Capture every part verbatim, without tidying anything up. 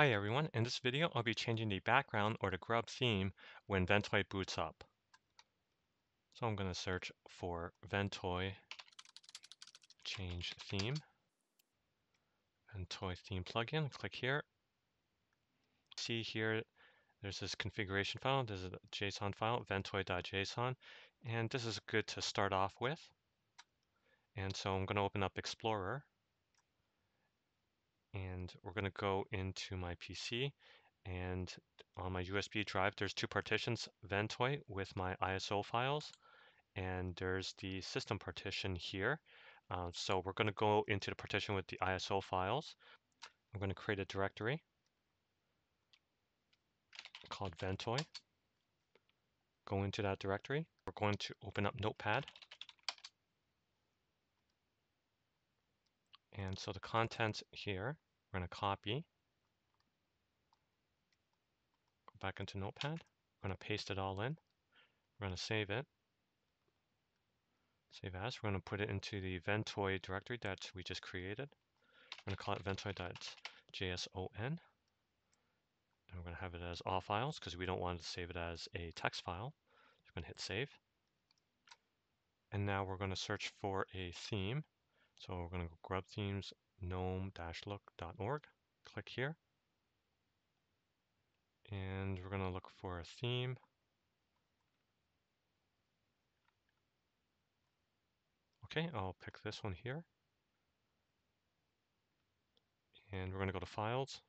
Hi everyone, in this video I'll be changing the background or the grub theme when Ventoy boots up. So I'm going to search for Ventoy change theme, Ventoy theme plugin, click here. See here there's this configuration file, this is a JSON file, ventoy dot J S O N, and this is good to start off with. And so I'm going to open up Explorer. And we're going to go into my P C, and on my U S B drive there's two partitions, Ventoy with my I S O files, and there's the system partition here. Uh, so we're going to go into the partition with the I S O files. I'm going to create a directory called Ventoy. Go into that directory. We're going to open up Notepad. And so the contents here, we're going to copy, go back into Notepad, we're going to paste it all in, we're going to save it, save as, we're going to put it into the Ventoy directory that we just created, we're going to call it ventoy dot J S O N, and we're going to have it as all files because we don't want to save it as a text file, so we're going to hit save, and now we're going to search for a theme. So we're going to go grub themes, gnome dash look dot org, click here, and we're going to look for a theme. Okay, I'll pick this one here, and we're going to go to files,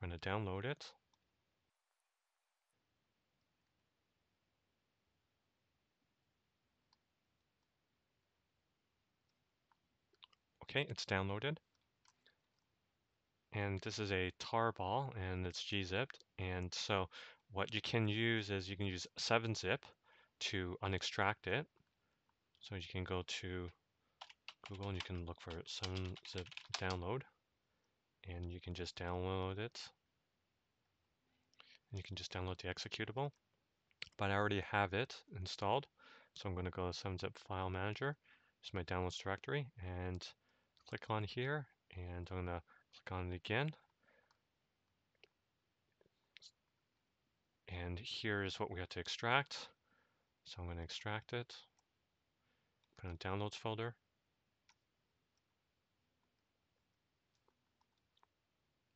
we're going to download it. Okay, it's downloaded, and this is a tarball, and it's gzipped, and so what you can use is you can use seven zip to unextract it. So you can go to Google and you can look for seven zip download, and you can just download it, and you can just download the executable, but I already have it installed, so I'm going to go to seven zip file manager, it's my downloads directory, and click on here, and I'm going to click on it again. And here is what we have to extract. So I'm going to extract it, put it in the downloads folder.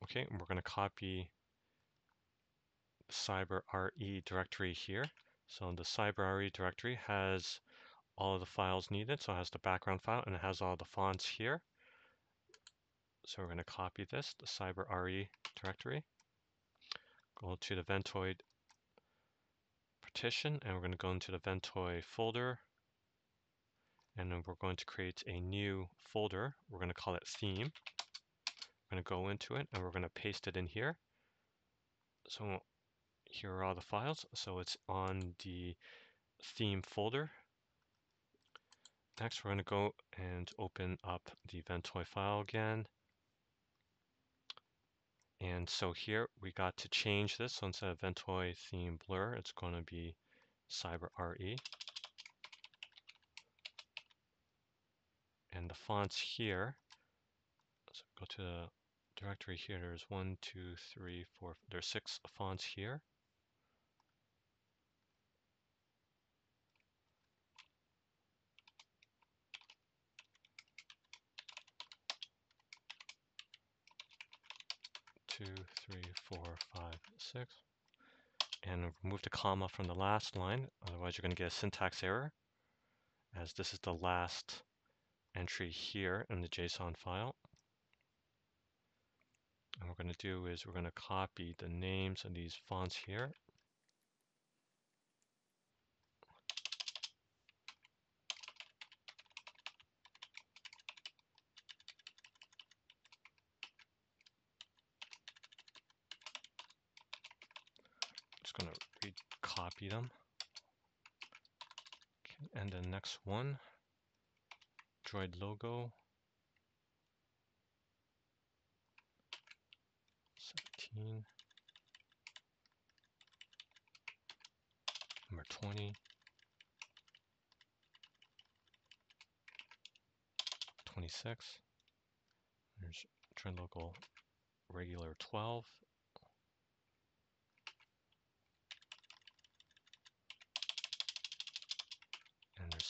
Okay, and we're going to copy the Cyber R E directory here. So the Cyber R E directory has all of the files needed, so it has the background file and it has all the fonts here. So we're going to copy this, the Cyber R E directory, go to the Ventoy partition, and we're going to go into the Ventoy folder, and then we're going to create a new folder. We're going to call it theme. We're going to go into it, and we're going to paste it in here. So here are all the files. So it's on the theme folder. Next, we're going to go and open up the Ventoy file again. And so here we got to change this. So instead of Ventoy theme blur, it's going to be Cyber R E. And the fonts here, so go to the directory here. There's one, two, three, four, there's six fonts here. Two, three, four, five, six, and remove the comma from the last line, otherwise you're going to get a syntax error, as this is the last entry here in the JSON file. And what we're going to do is we're going to copy the names of these fonts here, going to recopy them. Okay, and the next one, droid logo seventeen, number twenty, twenty-six, there's droid logo regular twelve,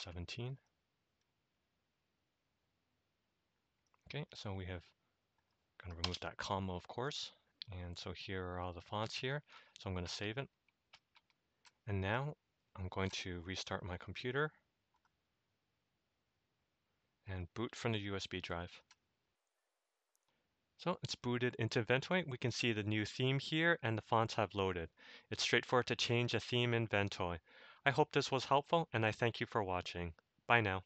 seventeen. Okay, so we have kind of removed that comma, of course. And so here are all the fonts here. So I'm going to save it. And now I'm going to restart my computer and boot from the U S B drive. So it's booted into Ventoy. We can see the new theme here and the fonts have loaded. It's straightforward to change a theme in Ventoy. I hope this was helpful and I thank you for watching. Bye now.